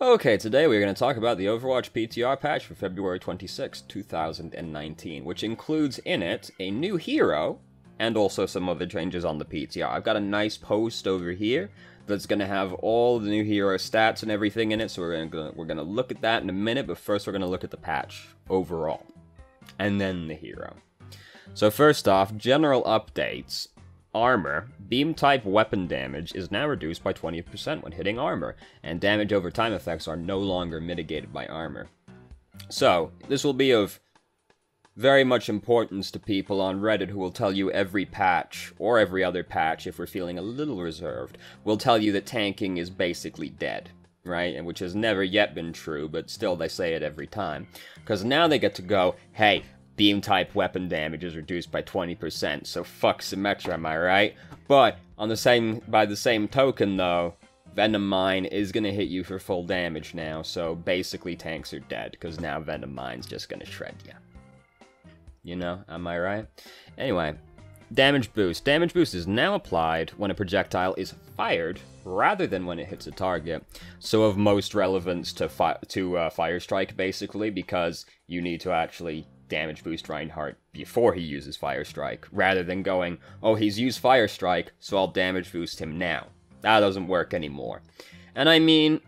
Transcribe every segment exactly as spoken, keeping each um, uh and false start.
Okay, today we're going to talk about the Overwatch P T R patch for February twenty-sixth, two thousand nineteen, which includes in it a new hero and also some other changes on the P T R. I've got a nice post over here that's going to have all the new hero stats and everything in it, so we're going we're going to look at that in a minute, but first we're going to look at the patch overall, and then the hero. So first off, general updates. Armor, beam-type weapon damage is now reduced by twenty percent when hitting armor, and damage over time effects are no longer mitigated by armor. So, this will be of very much importance to people on Reddit who will tell you every patch, or every other patch if we're feeling a little reserved, will tell you that tanking is basically dead, right? And which has never yet been true, but still they say it every time. Because now they get to go, hey, beam-type weapon damage is reduced by twenty percent, so fuck Symmetra, am I right? But, on the same, by the same token, though, Venom Mine is gonna hit you for full damage now, so basically tanks are dead, because now Venom Mine's just gonna shred you. You know, am I right? Anyway, damage boost. Damage boost is now applied when a projectile is fired, rather than when it hits a target, so of most relevance to, fi to uh, Fire Strike, basically, because you need to actually damage boost Reinhardt before he uses Fire Strike, rather than going, oh, he's used Fire Strike, so I'll damage boost him now. That doesn't work anymore. And I mean,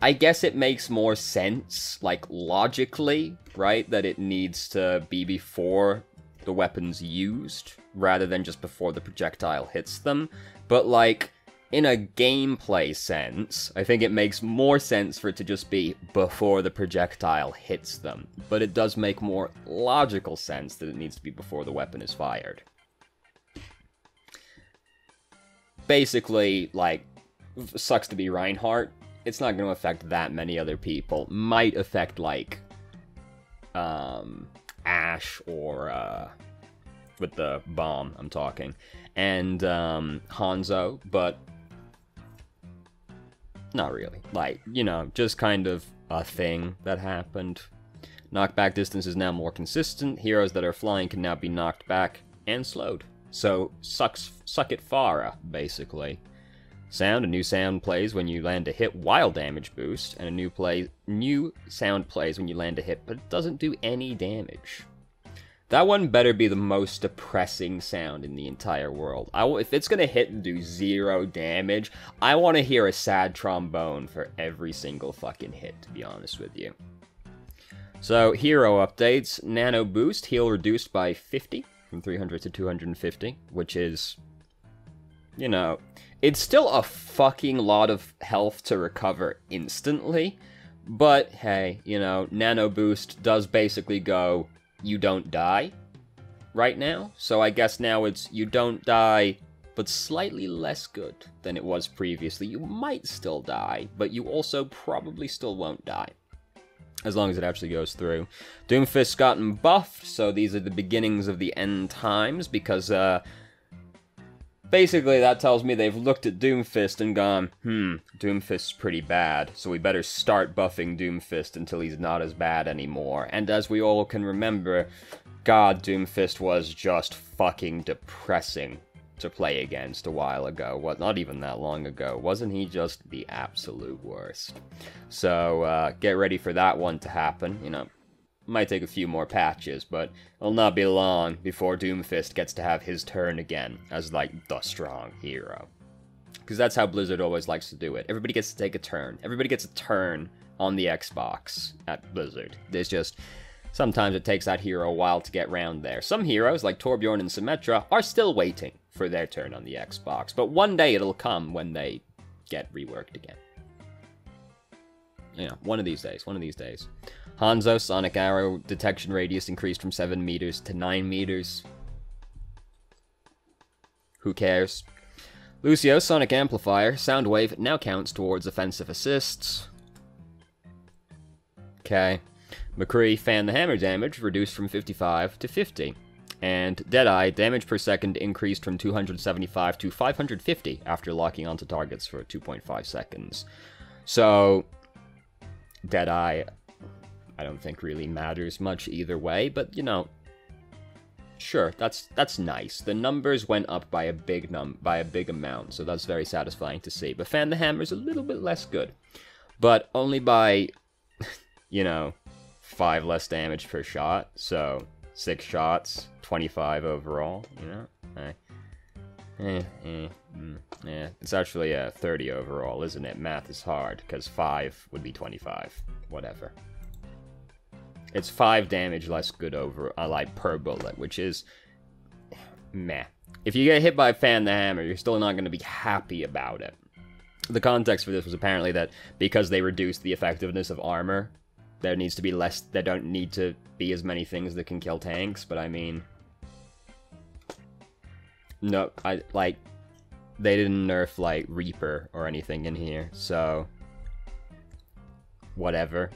I guess it makes more sense, like, logically, right, that it needs to be before the weapon's used, rather than just before the projectile hits them, but, like, in a gameplay sense, I think it makes more sense for it to just be before the projectile hits them, but it does make more logical sense that it needs to be before the weapon is fired. Basically, like, sucks to be Reinhardt. It's not going to affect that many other people. Might affect, like, um, Ash or, uh, with the bomb, I'm talking, and, um, Hanzo, but not really. Like, you know, just kind of a thing that happened. Knockback distance is now more consistent. Heroes that are flying can now be knocked back and slowed. So, sucks, suck it Pharah, basically. Sound. A new sound plays when you land a hit while damage boost, and a new play, new sound plays when you land a hit, but it doesn't do any damage. That one better be the most depressing sound in the entire world. I w if it's gonna hit and do zero damage, I want to hear a sad trombone for every single fucking hit, to be honest with you. So, hero updates. Nano Boost, heal reduced by fifty, from three hundred to two hundred fifty, which is, you know, it's still a fucking lot of health to recover instantly, but hey, you know, Nano Boost does basically go, you don't die right now, so I guess now it's you don't die, but slightly less good than it was previously. You might still die, but you also probably still won't die, as long as it actually goes through. Doomfist's gotten buffed, so these are the beginnings of the end times, because, uh, basically that tells me they've looked at Doomfist and gone, hmm, Doomfist's pretty bad, so we better start buffing Doomfist until he's not as bad anymore. And as we all can remember, God, Doomfist was just fucking depressing to play against a while ago. What, not even that long ago. Wasn't he just the absolute worst? So, uh, get ready for that one to happen, you know. Might take a few more patches, but it'll not be long before Doomfist gets to have his turn again as, like, the strong hero. Because that's how Blizzard always likes to do it. Everybody gets to take a turn. Everybody gets a turn on the Xbox at Blizzard. There's just, sometimes it takes that hero a while to get round there. Some heroes, like Torbjorn and Symmetra, are still waiting for their turn on the Xbox, but one day it'll come when they get reworked again. You know, one of these days, one of these days. Hanzo, Sonic Arrow, detection radius increased from seven meters to nine meters. Who cares? Lucio, Sonic Amplifier, sound wave now counts towards offensive assists. Okay. McCree, Fan the Hammer damage reduced from fifty-five to fifty. And Deadeye, damage per second increased from two hundred seventy-five to five hundred fifty after locking onto targets for two point five seconds. So, Deadeye, I don't think really matters much either way, but, you know, sure, that's that's nice. The numbers went up by a big num by a big amount, so that's very satisfying to see. But Fan the Hammer's a little bit less good. but only by, you know, five less damage per shot, so six shots, twenty-five overall, you know? Eh, eh, eh, mm, eh. It's actually uh, thirty overall, isn't it? Math is hard, because five would be twenty-five, whatever. It's five damage less good over, uh, like, per bullet, which is meh. If you get hit by Fan the Hammer, you're still not going to be happy about it. The context for this was apparently that because they reduced the effectiveness of armor, there needs to be less, there don't need to be as many things that can kill tanks, but I mean... No, I, like, they didn't nerf, like, Reaper or anything in here, so... Whatever.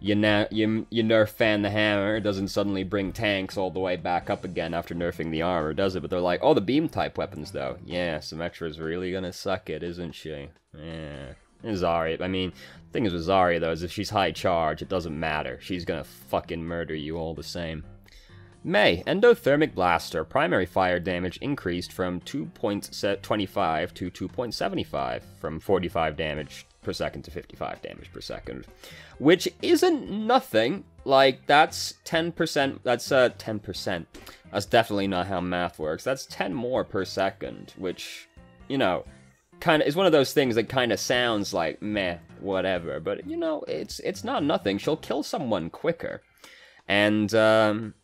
You, na you, you nerf Fan the Hammer, it doesn't suddenly bring tanks all the way back up again after nerfing the armor, does it? But they're like, oh, the beam-type weapons, though. Yeah, Symmetra's really gonna suck it, isn't she? Yeah. And Zarya, I mean, the thing is with Zarya, though, is if she's high charge, it doesn't matter. She's gonna fucking murder you all the same. May, Endothermic Blaster, primary fire damage increased from two point two five to two point seven five, from forty-five damage per second to fifty-five damage per second, which isn't nothing. Like, that's ten percent, that's uh ten percent, that's definitely not how math works. That's ten more per second, which, you know, kind of is one of those things that kind of sounds like meh, whatever, but, you know, it's it's not nothing. She'll kill someone quicker, and um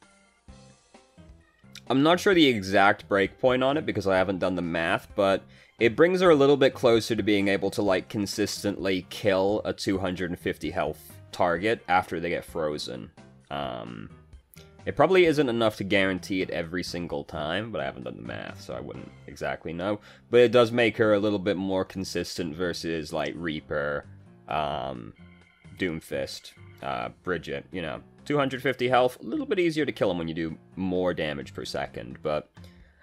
I'm not sure the exact breakpoint on it because I haven't done the math, but it brings her a little bit closer to being able to, like, consistently kill a two hundred fifty health target after they get frozen. Um, it probably isn't enough to guarantee it every single time, but I haven't done the math, so I wouldn't exactly know. But it does make her a little bit more consistent versus, like, Reaper, um, Doomfist, uh, Bridget, you know. two hundred fifty health, a little bit easier to kill them when you do more damage per second, but...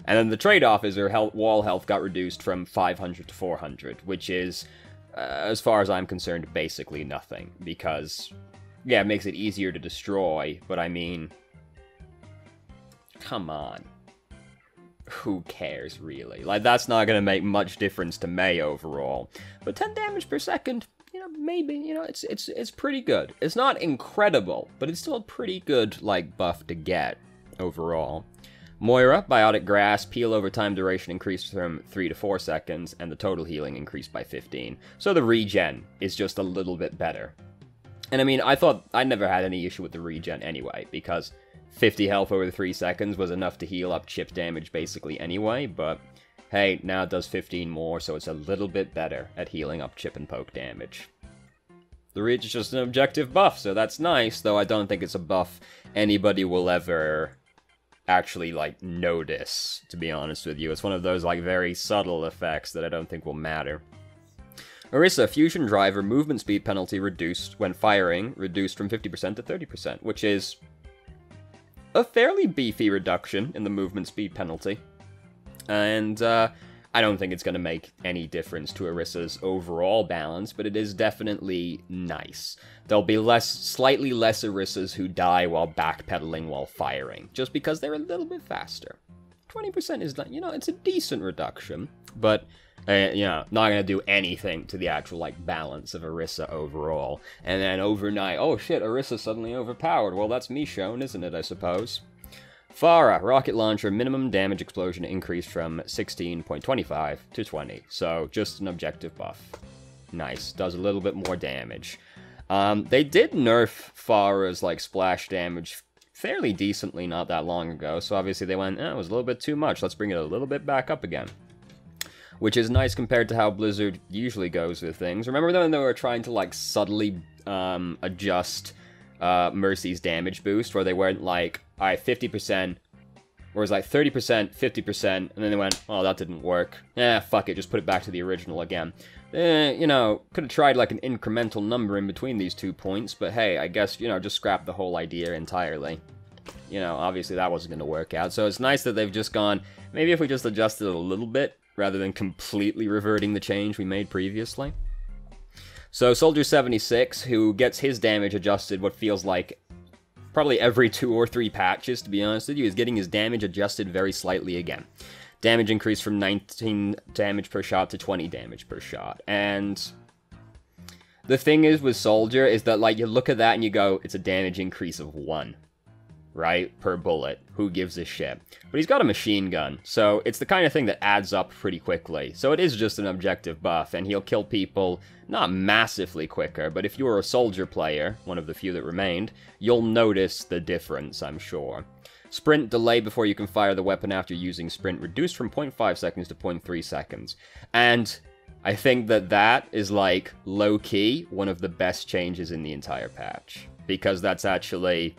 And then the trade-off is her health, wall health got reduced from five hundred to four hundred, which is, uh, as far as I'm concerned, basically nothing. Because, yeah, it makes it easier to destroy, but I mean... Come on. Who cares, really? Like, that's not gonna make much difference to May overall. But ten damage per second, you know, maybe, you know, it's, it's, it's pretty good. It's not incredible, but it's still a pretty good, like, buff to get overall. Moira, Biotic Grass, peel over time duration increased from three to four seconds, and the total healing increased by fifteen. So the regen is just a little bit better. And I mean, I thought I never had any issue with the regen anyway, because fifty health over the three seconds was enough to heal up chip damage basically anyway, but hey, now it does fifteen more, so it's a little bit better at healing up chip and poke damage. The regen is just an objective buff, so that's nice, though I don't think it's a buff anybody will ever... actually, like, notice, to be honest with you. It's one of those, like, very subtle effects that I don't think will matter. Orisa, Fusion Driver, movement speed penalty reduced when firing, reduced from fifty percent to thirty percent, which is a fairly beefy reduction in the movement speed penalty. And, uh, I don't think it's going to make any difference to Orisa's overall balance, but it is definitely nice. There'll be less, slightly less Orisas who die while backpedaling while firing, just because they're a little bit faster. twenty percent is not, you know, it's a decent reduction, but, uh, you know, not going to do anything to the actual, like, balance of Orisa overall. And then overnight, oh shit, Orisa suddenly overpowered. Well, that's me shown, isn't it, I suppose? Pharah, Rocket Launcher, minimum damage explosion increased from sixteen point two five to twenty. So, just an objective buff. Nice. Does a little bit more damage. Um, they did nerf Pharah's, like, splash damage fairly decently not that long ago. So, obviously, they went, eh, it was a little bit too much. Let's bring it a little bit back up again. Which is nice compared to how Blizzard usually goes with things. Remember when they were trying to, like, subtly um, adjust uh, Mercy's damage boost, where they weren't, like... Alright, fifty percent, or it was like thirty percent, fifty percent, and then they went, oh, that didn't work. Eh, fuck it, just put it back to the original again. Eh, you know, could have tried like an incremental number in between these two points, but hey, I guess, you know, just scrap the whole idea entirely. You know, obviously that wasn't going to work out, so it's nice that they've just gone, maybe if we just adjusted it a little bit, rather than completely reverting the change we made previously. So, Soldier seventy-six, who gets his damage adjusted what feels like probably every two or three patches, to be honest with you, is getting his damage adjusted very slightly again. Damage increased from nineteen damage per shot to twenty damage per shot, and The thing is with Soldier is that, like, you look at that and you go, it's a damage increase of one, right, per bullet. Who gives a shit? But he's got a machine gun, so it's the kind of thing that adds up pretty quickly. So it is just an objective buff, and he'll kill people, not massively quicker, but if you were a Soldier player, one of the few that remained, you'll notice the difference, I'm sure. Sprint delay before you can fire the weapon after using sprint, reduced from zero point five seconds to zero point three seconds. And I think that that is, like, low-key one of the best changes in the entire patch. Because that's actually,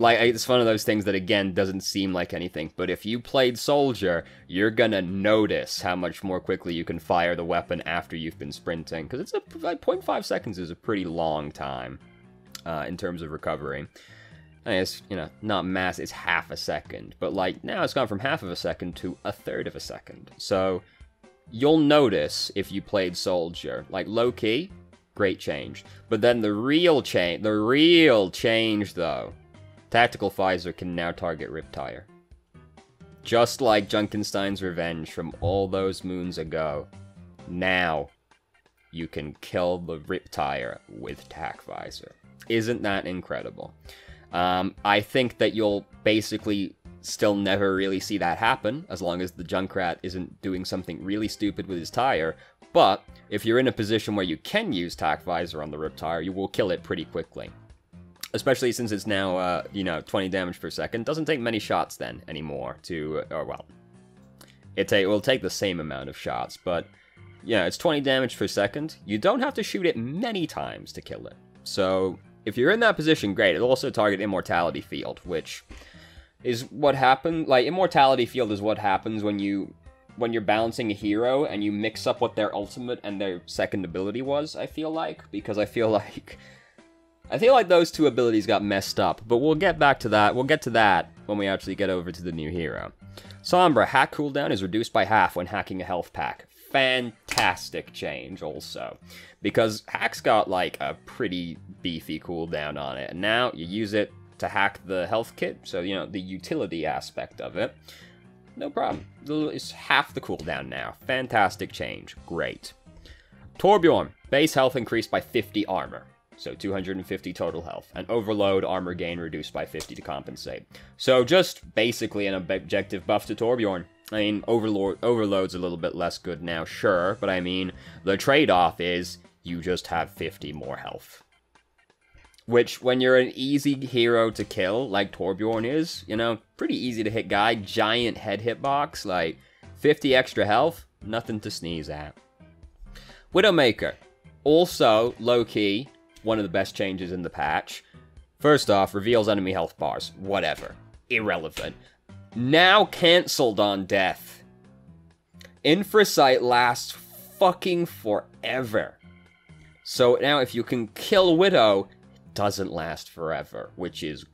like, it's one of those things that, again, doesn't seem like anything. But if you played Soldier, you're gonna notice how much more quickly you can fire the weapon after you've been sprinting. Because it's a, like, zero point five seconds is a pretty long time uh, in terms of recovery. I mean, it's, you know, not mass, it's half a second. But, like, now it's gone from half of a second to a third of a second. So you'll notice if you played Soldier. Like, low-key, great change. But then the real change, the real change, though. Tactical Pfizer can now target Rip Tire. Just like Junkenstein's Revenge from all those moons ago. Now, you can kill the Rip Tire with Tac Visor. Isn't that incredible? Um, I think that you'll basically still never really see that happen, as long as the Junkrat isn't doing something really stupid with his tire, but if you're in a position where you can use Tac Visor on the Rip Tire, you will kill it pretty quickly. Especially since it's now, uh, you know, twenty damage per second. Doesn't take many shots then anymore to, or well, it, it will take the same amount of shots, but yeah, it's twenty damage per second. You don't have to shoot it many times to kill it, so if you're in that position, great. It'll also target Immortality Field, which is what happens. Like, Immortality Field is what happens when you, when you're balancing a hero and you mix up what their ultimate and their second ability was, I feel like. Because I feel like, I feel like those two abilities got messed up. But we'll get back to that. We'll get to that when we actually get over to the new hero. Sombra, hack cooldown is reduced by half when hacking a health pack. Fantastic change, also. Because hack's got, like, a pretty beefy cooldown on it. And now you use it to hack the health kit, so, you know, the utility aspect of it. No problem. It's half the cooldown now. Fantastic change. Great. Torbjorn, base health increased by fifty armor. So two hundred fifty total health. And overload armor gain reduced by fifty to compensate. So just basically an objective buff to Torbjorn. I mean, overload, overload's a little bit less good now, sure, but I mean, the trade-off is you just have fifty more health. Which, when you're an easy hero to kill, like Torbjorn is, you know, pretty easy to hit guy, giant head hitbox, like, fifty extra health, nothing to sneeze at. Widowmaker, also, low-key, one of the best changes in the patch. First off, reveals enemy health bars, whatever, irrelevant. Now cancelled on death. Infrasight lasts fucking forever. So now if you can kill Widow, it doesn't last forever, which is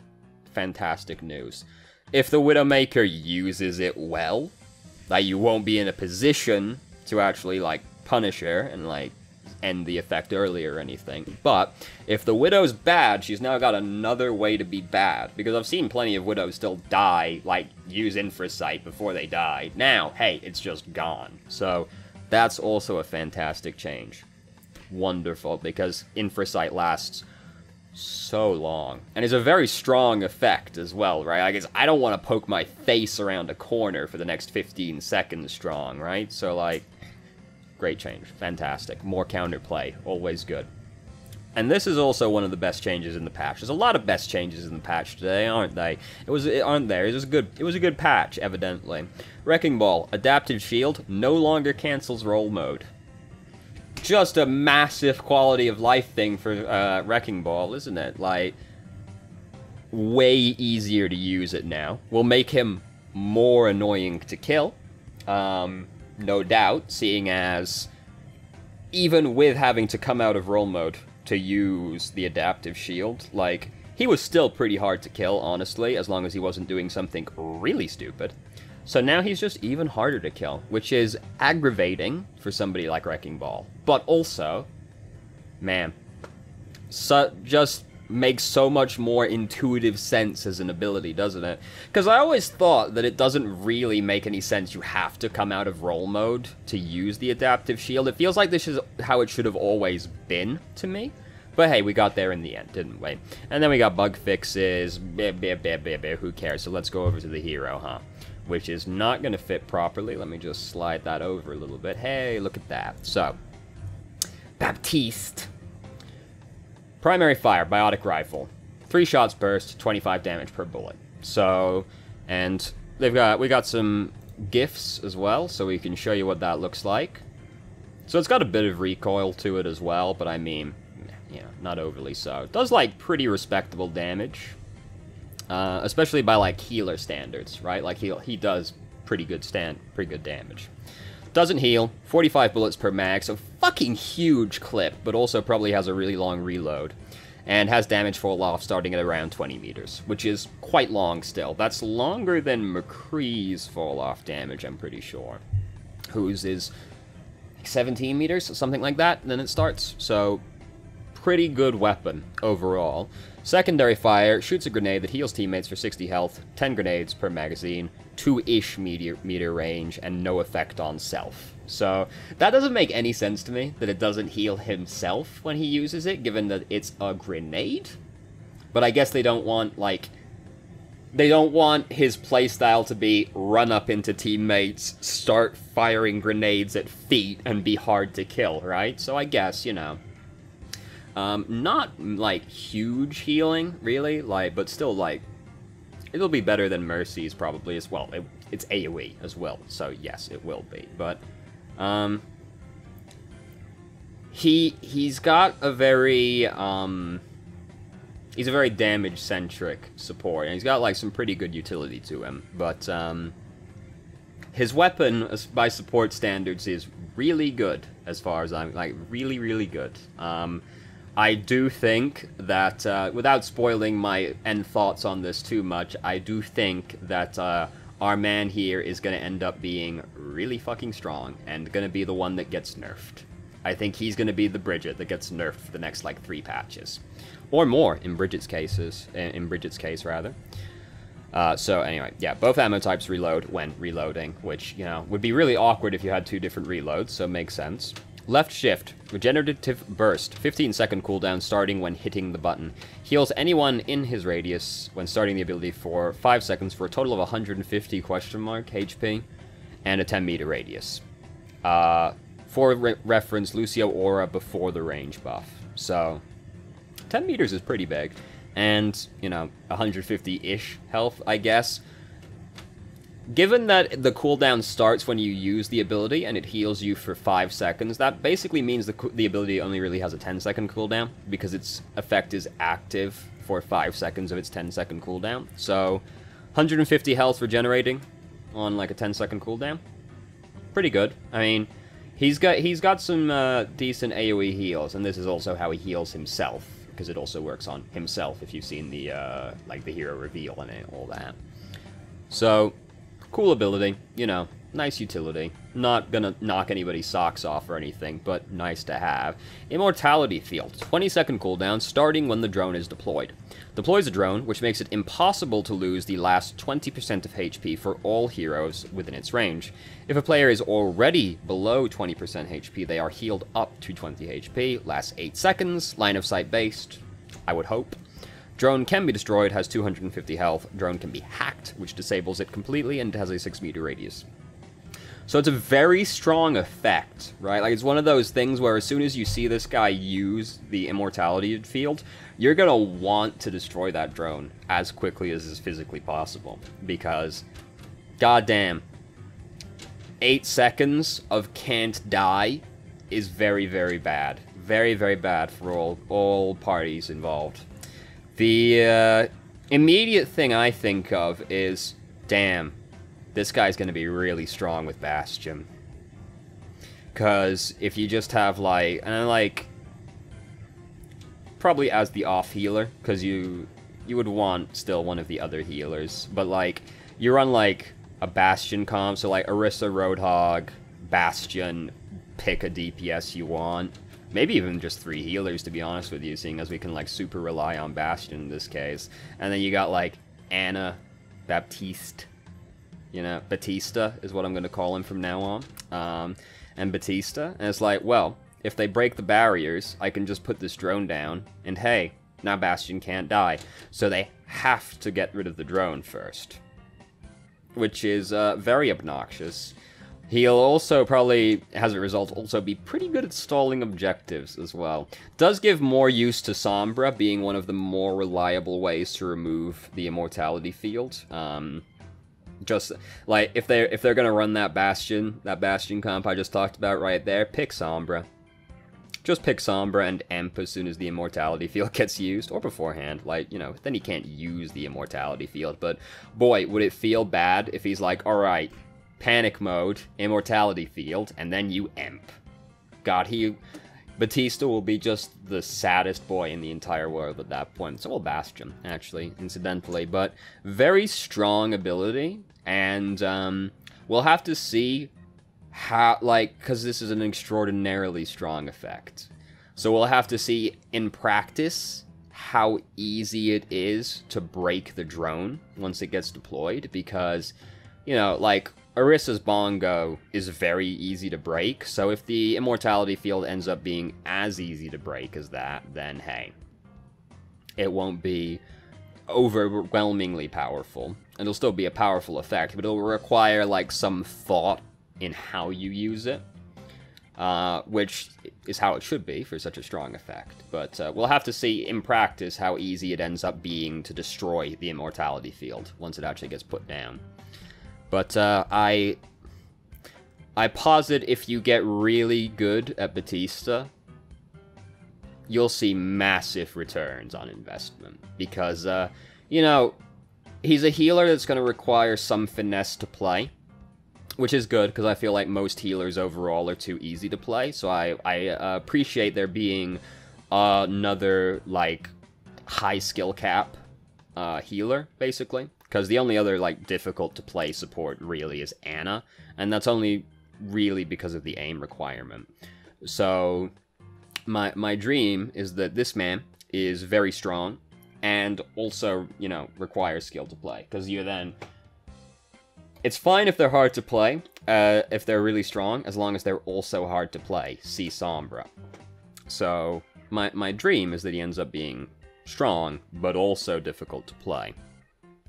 fantastic news. If the Widowmaker uses it well, like, you won't be in a position to actually, like, punish her and, like, end the effect early or anything. But if the Widow's bad, she's now got another way to be bad, because I've seen plenty of Widows still die, like, use Infrasight before they die. Now, hey, it's just gone. So that's also a fantastic change. Wonderful, because Infrasight lasts so long. And is a very strong effect as well, right? I guess I don't want to poke my face around a corner for the next fifteen seconds strong, right? So, like, great change. Fantastic. More counterplay. Always good. And this is also one of the best changes in the patch. There's a lot of best changes in the patch today, aren't they? It was, it, aren't there? It was a good, it was a good patch, evidently. Wrecking Ball, adaptive shield, no longer cancels roll mode. Just a massive quality of life thing for uh, Wrecking Ball, isn't it? Like, way easier to use it now. Will make him more annoying to kill. Um... No doubt, seeing as even with having to come out of roll mode to use the adaptive shield, like, he was still pretty hard to kill, honestly, as long as he wasn't doing something really stupid. So now he's just even harder to kill, which is aggravating for somebody like Wrecking Ball. But also, man, so just makes so much more intuitive sense as an ability, doesn't it? Because I always thought that it doesn't really make any sense. You have to come out of roll mode to use the adaptive shield. It feels like this is how it should have always been to me. But hey, we got there in the end, didn't we? And then we got bug fixes. Blah, blah, blah, blah, blah. Who cares? So let's go over to the hero, huh? Which is not going to fit properly. Let me just slide that over a little bit. Hey, look at that. So, Baptiste. Primary fire, biotic rifle. Three shots burst, twenty-five damage per bullet. So, and they've got, we got some GIFs as well, so we can show you what that looks like. So it's got a bit of recoil to it as well, but I mean, you know, not overly so. It does, like, pretty respectable damage. Uh, especially by, like, healer standards, right? Like, he, he does pretty good stand, pretty good damage. Doesn't heal, forty-five bullets per mag, so fucking huge clip, but also probably has a really long reload. And has damage fall off starting at around twenty meters, which is quite long still. That's longer than McCree's fall off damage, I'm pretty sure. Whose is like seventeen meters, or something like that, and then it starts. So, pretty good weapon overall. Secondary fire, shoots a grenade that heals teammates for sixty health, ten grenades per magazine, two-ish meter, meter range, and no effect on self. So, that doesn't make any sense to me, that it doesn't heal himself when he uses it, given that it's a grenade. But I guess they don't want, like, they don't want his playstyle to be run up into teammates, start firing grenades at feet, and be hard to kill, right? So I guess, you know. Um, not, like, huge healing, really, like, but still, like, it'll be better than Mercy's, probably, as well. It, it's AoE as well, so yes, it will be, but, um, he, he's got a very, um, he's a very damage-centric support, and he's got, like, some pretty good utility to him, but, um, his weapon, by support standards, is really good, as far as I'm, like, really, really good, um, I do think that, uh, without spoiling my end thoughts on this too much, I do think that uh, our man here is going to end up being really fucking strong and going to be the one that gets nerfed. I think he's going to be the Bridget that gets nerfed for the next, like, three patches. Or more, in Bridget's cases, in Bridget's case, rather. Uh, so, anyway, yeah, both ammo types reload when reloading, which, you know, would be really awkward if you had two different reloads, so it makes sense. Left shift, regenerative burst, fifteen second cooldown starting when hitting the button. Heals anyone in his radius when starting the ability for five seconds for a total of one hundred fifty question mark H P and a ten meter radius. Uh, for re reference, Lucio aura before the range buff. So, ten meters is pretty big. And, you know, one hundred fifty-ish health, I guess. Given that the cooldown starts when you use the ability and it heals you for five seconds, that basically means the, the ability only really has a ten second cooldown because its effect is active for five seconds of its ten second cooldown. So, one hundred fifty health regenerating on like a ten second cooldown. Pretty good. I mean, he's got he's got some uh, decent AoE heals, and this is also how he heals himself because it also works on himself if you've seen the uh, like the hero reveal and all that. So. Cool ability, you know, nice utility. Not gonna knock anybody's socks off or anything, but nice to have. Immortality Field, twenty second cooldown starting when the drone is deployed. Deploys a drone, which makes it impossible to lose the last twenty percent of H P for all heroes within its range. If a player is already below twenty percent H P, they are healed up to twenty H P, lasts eight seconds, line of sight based, I would hope. Drone can be destroyed, has two hundred fifty health. Drone can be hacked, which disables it completely, and it has a six meter radius. So it's a very strong effect, right? Like, it's one of those things where as soon as you see this guy use the Immortality Field, you're gonna want to destroy that drone as quickly as is physically possible. Because, goddamn, eight seconds of can't die is very, very bad. Very, very bad for all, all parties involved. The uh, immediate thing I think of is, damn, this guy's going to be really strong with Bastion. Because if you just have, like, and I like, probably as the off-healer, because you, you would want still one of the other healers, but, like, you run, like, a Bastion comp, so, like, Orisa, Roadhog, Bastion, pick a D P S you want, Maybe even just three healers, to be honest with you, seeing as we can, like, super rely on Bastion in this case. And then you got, like, Anna, Baptiste, you know, Batista is what I'm going to call him from now on, um, and Batista. And it's like, well, if they break the barriers, I can just put this drone down, and hey, now Bastion can't die. So they have to get rid of the drone first, which is uh, very obnoxious. He'll also probably, as a result, also be pretty good at stalling objectives as well. Does give more use to Sombra, being one of the more reliable ways to remove the Immortality Field. Um, just, like, if they're, if they're gonna run that Bastion, that Bastion comp I just talked about right there, pick Sombra. Just pick Sombra and E M P as soon as the Immortality Field gets used, or beforehand, like, you know, then he can't use the Immortality Field, but boy, would it feel bad if he's like, alright, panic mode, Immortality Field, and then you E M P. God, he... Batista will be just the saddest boy in the entire world at that point. So will Bastion, actually, incidentally, but very strong ability, and um, we'll have to see how, like, because this is an extraordinarily strong effect. So we'll have to see in practice how easy it is to break the drone once it gets deployed, because, you know, like, Orisa's bongo is very easy to break, so if the Immortality Field ends up being as easy to break as that, then hey, it won't be overwhelmingly powerful. It'll still be a powerful effect, but it'll require, like, some thought in how you use it, uh, which is how it should be for such a strong effect. But uh, we'll have to see in practice how easy it ends up being to destroy the Immortality Field once it actually gets put down. But uh, I, I posit if you get really good at Batista, you'll see massive returns on investment. Because, uh, you know, he's a healer that's going to require some finesse to play. Which is good, because I feel like most healers overall are too easy to play, so I, I uh, appreciate there being uh, another, like, high skill cap uh, healer, basically. Because the only other, like, difficult to play support really is Anna, and that's only really because of the aim requirement. So, my, my dream is that this man is very strong, and also, you know, requires skill to play, because you then... It's fine if they're hard to play, uh, if they're really strong, as long as they're also hard to play. See Sombra. So, my, my dream is that he ends up being strong, but also difficult to play.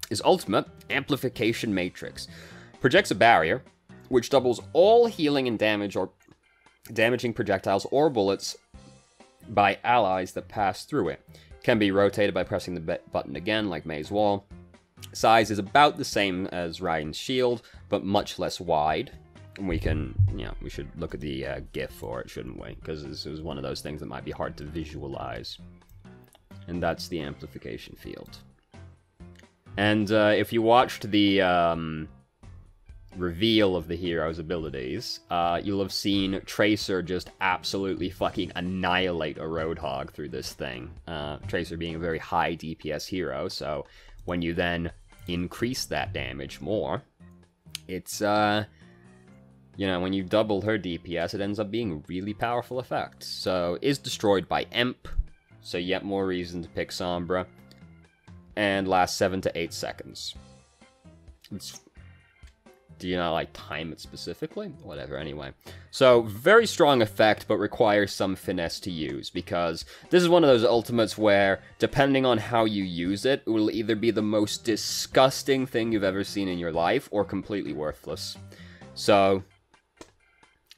His ultimate, Amplification Matrix, projects a barrier, which doubles all healing and damage or damaging projectiles or bullets by allies that pass through it. Can be rotated by pressing the button again, like May's Wall. Size is about the same as Ryan's shield, but much less wide. And we can, you know, we should look at the uh, GIF for it, shouldn't we? Because this is one of those things that might be hard to visualize. And that's the Amplification Field. And uh, if you watched the um, reveal of the hero's abilities, uh, you'll have seen Tracer just absolutely fucking annihilate a Roadhog through this thing. Uh, Tracer being a very high D P S hero, so... When you then increase that damage more, it's, uh, you know, when you double her D P S, it ends up being a really powerful effect. So, is destroyed by E M P, so yet more reason to pick Sombra, and lasts seven to eight seconds. It's, do you not, like, time it specifically? Whatever, anyway. So, very strong effect, but requires some finesse to use, because this is one of those ultimates where, depending on how you use it, it will either be the most disgusting thing you've ever seen in your life, or completely worthless. So,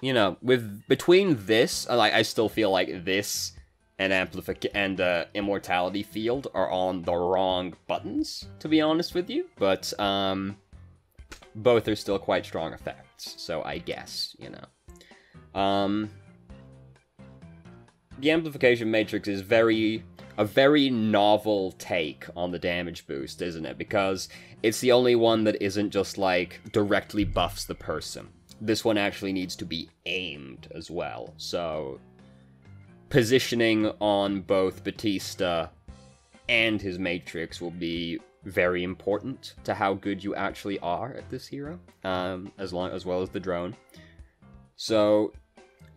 you know, with between this, like, I still feel like this and Amplific- and uh, Immortality Field are on the wrong buttons, to be honest with you, but, um... both are still quite strong effects, so I guess, you know. Um, the Amplification Matrix is very a very novel take on the damage boost, isn't it? Because it's the only one that isn't just, like, directly buffs the person. This one actually needs to be aimed as well, so... Positioning on both Batista and his Matrix will be... very important to how good you actually are at this hero, um, as long as well as the drone. So,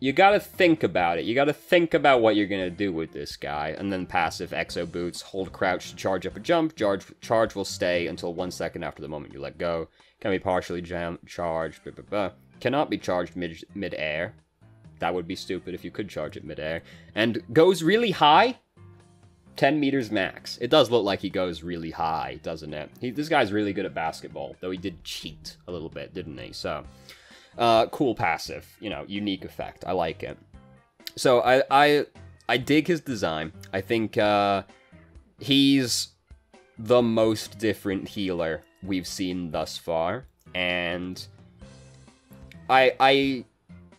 you gotta think about it. You gotta think about what you're gonna do with this guy. And then passive Exo Boots, hold crouch to charge up a jump. Charge, charge will stay until one second after the moment you let go. Can be partially jam charged, blah, blah, blah. Cannot be charged mid, mid-air. That would be stupid if you could charge it mid-air. And goes really high, ten meters max. It does look like he goes really high, doesn't it? He, this guy's really good at basketball, though he did cheat a little bit, didn't he? So, uh, cool passive, you know, unique effect. I like it. So I, I, I dig his design. I think uh, he's the most different healer we've seen thus far, and I, I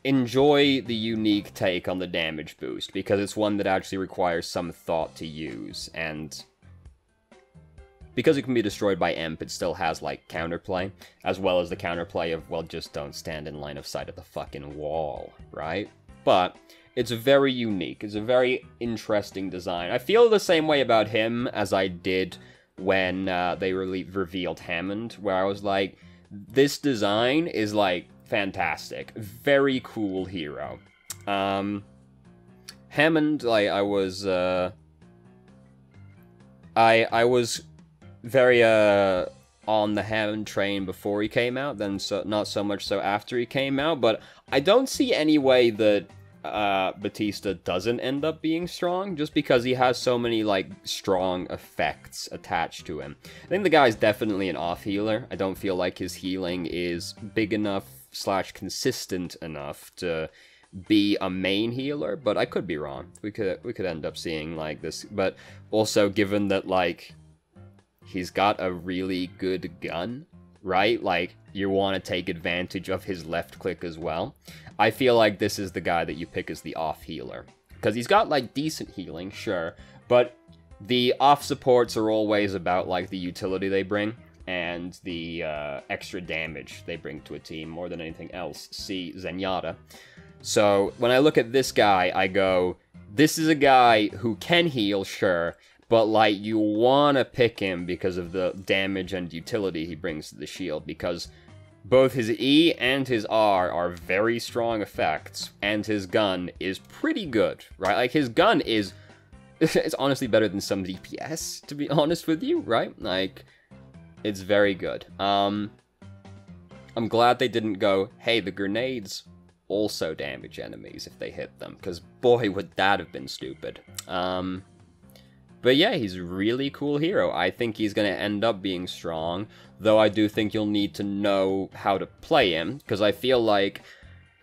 enjoy the unique take on the damage boost, because it's one that actually requires some thought to use, and because it can be destroyed by E M P, it still has, like, counterplay, as well as the counterplay of, well, just don't stand in line of sight at the fucking wall, right? But it's very unique. It's a very interesting design. I feel the same way about him as I did when uh, they re revealed Hammond, where I was like, this design is, like, fantastic. Very cool hero. Um, Hammond, like, I was, uh... I, I was very, uh, on the Hammond train before he came out, then so, not so much so after he came out, but I don't see any way that, uh, Baptiste doesn't end up being strong, just because he has so many, like, strong effects attached to him. I think the guy's definitely an off-healer. I don't feel like his healing is big enough slash consistent enough to be a main healer, but I could be wrong. We could we could end up seeing like this, but also given that like he's got a really good gun, right? Like you want to take advantage of his left click as well. I feel like this is the guy that you pick as the off healer, because he's got like decent healing, sure, but the off supports are always about like the utility they bring and the uh, extra damage they bring to a team more than anything else. See Zenyatta. So when I look at this guy, I go, this is a guy who can heal, sure, but like you want to pick him because of the damage and utility he brings to the shield, because both his E and his R are very strong effects, and his gun is pretty good, right? Like his gun is, it's honestly better than some D P S, to be honest with you, right? Like, it's very good. Um, I'm glad they didn't go, hey, the grenades also damage enemies if they hit them, because boy, would that have been stupid. Um, but yeah, he's a really cool hero. I think he's going to end up being strong, though I do think you'll need to know how to play him, because I feel like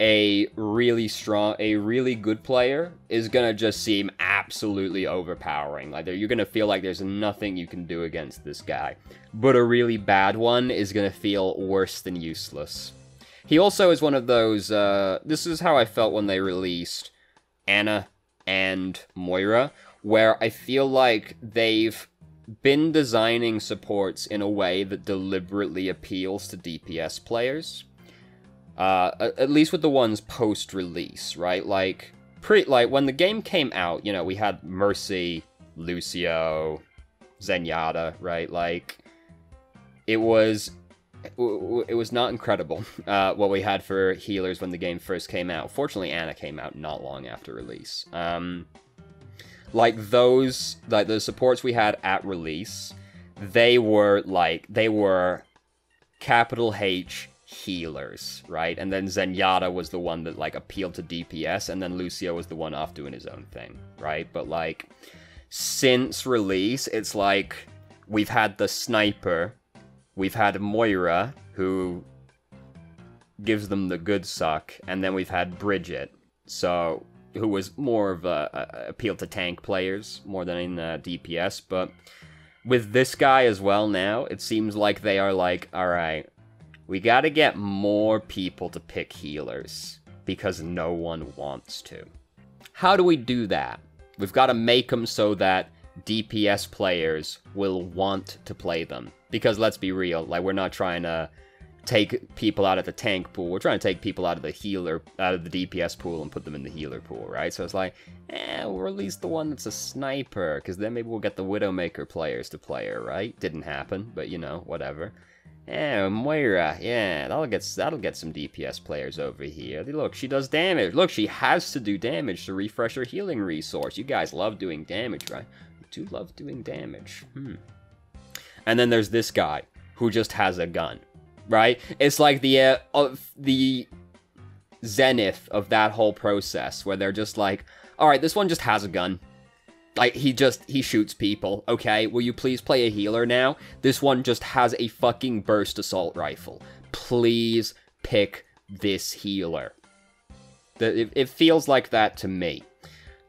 a really strong, a really good player is going to just seem absolutely overpowering. Like, you're going to feel like there's nothing you can do against this guy. But a really bad one is going to feel worse than useless. He also is one of those, uh, this is how I felt when they released Anna and Moira, where I feel like they've been designing supports in a way that deliberately appeals to D P S players. Uh, at least with the ones post-release, right? Like, pre like when the game came out, you know, we had Mercy, Lucio, Zenyatta, right? Like, it was, it was not incredible uh, what we had for healers when the game first came out. Fortunately, Anna came out not long after release. Um, like those, like the supports we had at release, they were like they were capital H. healers, right? And then Zenyatta was the one that, like, appealed to D P S, and then Lucio was the one off doing his own thing, right? But, like, since release, it's like, we've had the Sniper, we've had Moira, who gives them the good suck, and then we've had Bridget, so, who was more of a, a appeal to tank players, more than in uh, D P S, but with this guy as well now, it seems like they are like, alright, we gotta get more people to pick healers, because no one wants to. How do we do that? We've gotta make them so that D P S players will want to play them. Because let's be real, like, we're not trying to take people out of the tank pool, we're trying to take people out of the healer, out of the D P S pool and put them in the healer pool, right? So it's like, eh, we'll release the one that's a sniper, because then maybe we'll get the Widowmaker players to play her, right? Didn't happen, but you know, whatever. Yeah, Moira. Yeah, that'll get that'll get some D P S players over here. Look, she does damage. Look, she has to do damage to refresh her healing resource. You guys love doing damage, right? You do love doing damage. Hmm. And then there's this guy who just has a gun, right? It's like the uh, of the zenith of that whole process where they're just like, all right, this one just has a gun. Like, he just, he shoots people, okay? Will you please play a healer now? This one just has a fucking burst assault rifle. Please pick this healer. The, it, it feels like that to me.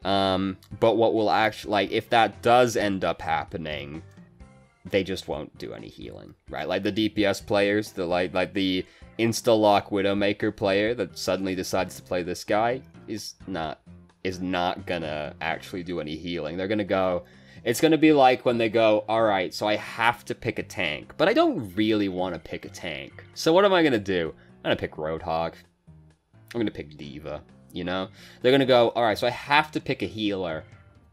Um, but what will actually, like, if that does end up happening, they just won't do any healing, right? Like, the D P S players, the, like, like the insta-lock Widowmaker player that suddenly decides to play this guy is not... is not gonna actually do any healing. They're gonna go... It's gonna be like when they go, alright, so I have to pick a tank, but I don't really want to pick a tank. So what am I gonna do? I'm gonna pick Roadhog. I'm gonna pick D.Va, you know? They're gonna go, alright, so I have to pick a healer,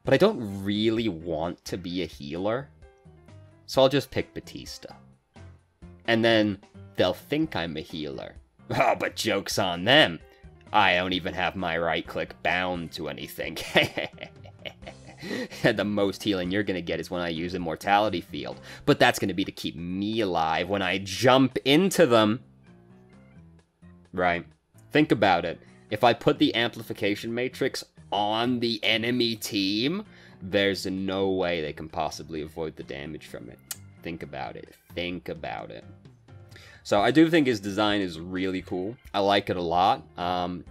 but I don't really want to be a healer, so I'll just pick Baptiste. And then they'll think I'm a healer. Oh, but joke's on them! I don't even have my right-click bound to anything. The most healing you're gonna get is when I use Immortality Field. But that's gonna be to keep me alive when I jump into them. Right. Think about it. If I put the Amplification Matrix on the enemy team, there's no way they can possibly avoid the damage from it. Think about it. Think about it. So I do think his design is really cool. I like it a lot. Um,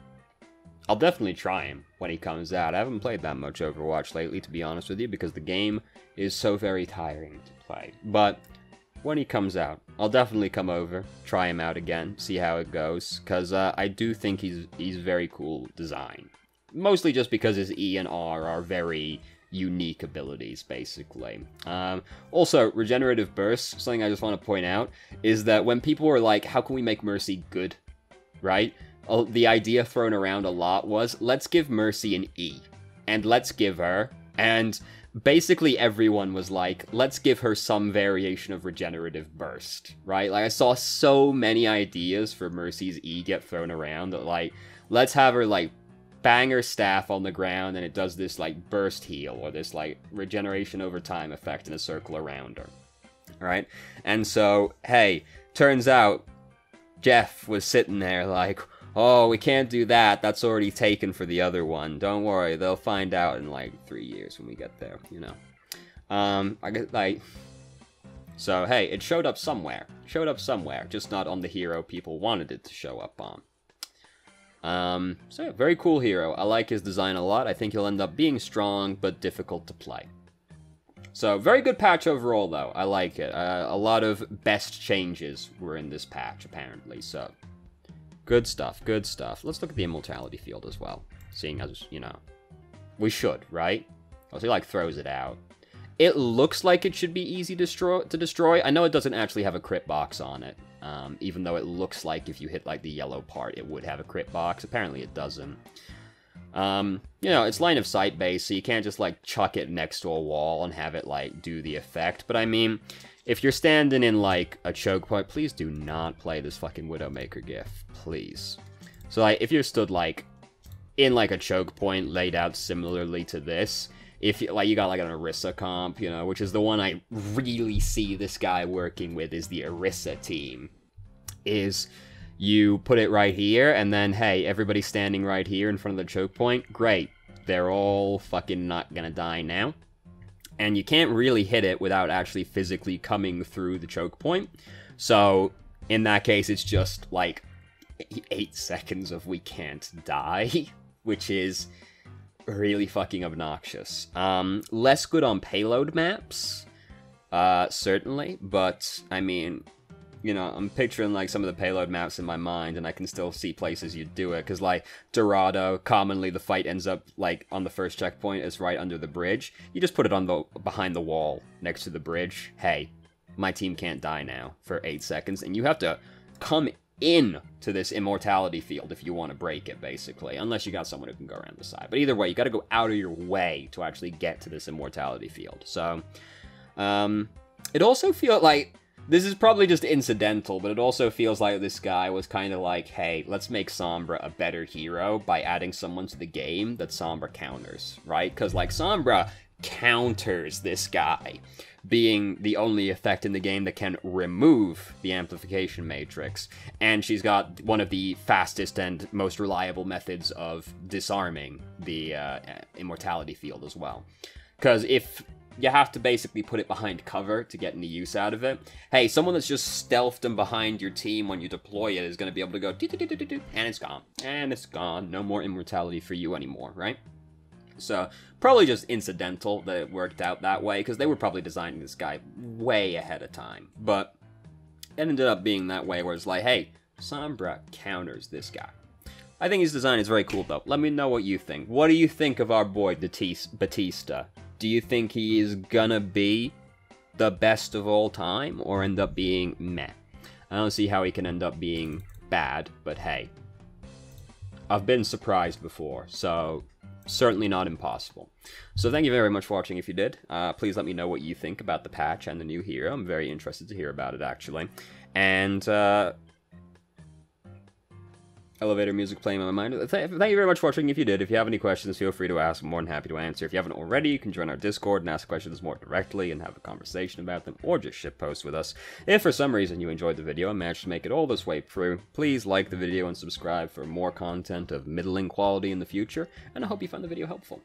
I'll definitely try him when he comes out. I haven't played that much Overwatch lately, to be honest with you, because the game is so very tiring to play. But when he comes out, I'll definitely come over, try him out again, see how it goes, because uh, I do think he's he's very cool design. Mostly just because his E and R are very... unique abilities, basically. Um, also, regenerative bursts, something I just want to point out, is that when people were like, how can we make Mercy good, right? Oh, the idea thrown around a lot was, let's give Mercy an E, and let's give her, and basically everyone was like, let's give her some variation of regenerative burst, right? Like, I saw so many ideas for Mercy's E get thrown around, that like, let's have her, like, bang her staff on the ground and it does this like burst heal or this like regeneration over time effect in a circle around her, right? And so, hey, turns out Jeff was sitting there like, oh, we can't do that, that's already taken for the other one, don't worry, they'll find out in like three years when we get there, you know. Um, I guess like, so hey, it showed up somewhere, showed up somewhere, just not on the hero people wanted it to show up on. Um, so yeah, very cool hero. I like his design a lot. I think he'll end up being strong, but difficult to play. So, very good patch overall, though. I like it. Uh, a lot of best changes were in this patch, apparently, so... Good stuff, good stuff. Let's look at the Immortality Field as well. Seeing as, you know... We should, right? Oh, so he, like, throws it out. It looks like it should be easy to destroy. I know it doesn't actually have a crit box on it. Um, even though it looks like if you hit, like, the yellow part, it would have a crit box. Apparently it doesn't. Um, you know, it's line of sight based, so you can't just, like, chuck it next to a wall and have it, like, do the effect. But, I mean, if you're standing in, like, a choke point, please do not play this fucking Widowmaker gif. Please. So, like, if you're stood, like, in, like, a choke point laid out similarly to this... If, you, like, you got, like, an Orisa comp, you know, which is the one I really see this guy working with, is the Orisa team, is you put it right here, and then, hey, everybody's standing right here in front of the choke point, great, they're all fucking not gonna die now. And you can't really hit it without actually physically coming through the choke point, so in that case, it's just, like, eight seconds of we can't die, which is... really fucking obnoxious. Um, less good on payload maps, uh, certainly, but, I mean, you know, I'm picturing, like, some of the payload maps in my mind, and I can still see places you'd do it, because, like, Dorado, commonly the fight ends up, like, on the first checkpoint, it's right under the bridge. You just put it on the behind the wall, next to the bridge. Hey, my team can't die now for eight seconds, and you have to come in to this Immortality Field if you want to break it, basically, unless you got someone who can go around the side. But either way, you got to go out of your way to actually get to this Immortality Field. So um it also feels like This is probably just incidental, but it also feels like this guy was kind of like, hey, let's make Sombra a better hero by adding someone to the game that Sombra counters, right? Because, like, Sombra counters this guy, being the only effect in the game that can remove the Amplification Matrix. And she's got one of the fastest and most reliable methods of disarming the uh, Immortality Field as well. Because if... you have to basically put it behind cover to get any use out of it. Hey, someone that's just stealthed and behind your team when you deploy it is going to be able to go do do do do do, and it's gone. And it's gone. No more immortality for you anymore, right? So, probably just incidental that it worked out that way, because they were probably designing this guy way ahead of time. But it ended up being that way where it's like, hey, Sombra counters this guy. I think his design is very cool, though. Let me know what you think. What do you think of our boy Baptiste? Do you think he is gonna be the best of all time, or end up being meh? I don't see how he can end up being bad, but hey. I've been surprised before, so certainly not impossible. So thank you very much for watching if you did. Uh, please let me know what you think about the patch and the new hero. I'm very interested to hear about it, actually. And, uh... elevator music playing in my mind. Thank you very much for watching. If you did, if you have any questions, feel free to ask. I'm more than happy to answer. If you haven't already, you can join our Discord and ask questions more directly and have a conversation about them, or just shitpost with us. If for some reason you enjoyed the video and managed to make it all this way through, please like the video and subscribe for more content of middling quality in the future, and I hope you found the video helpful.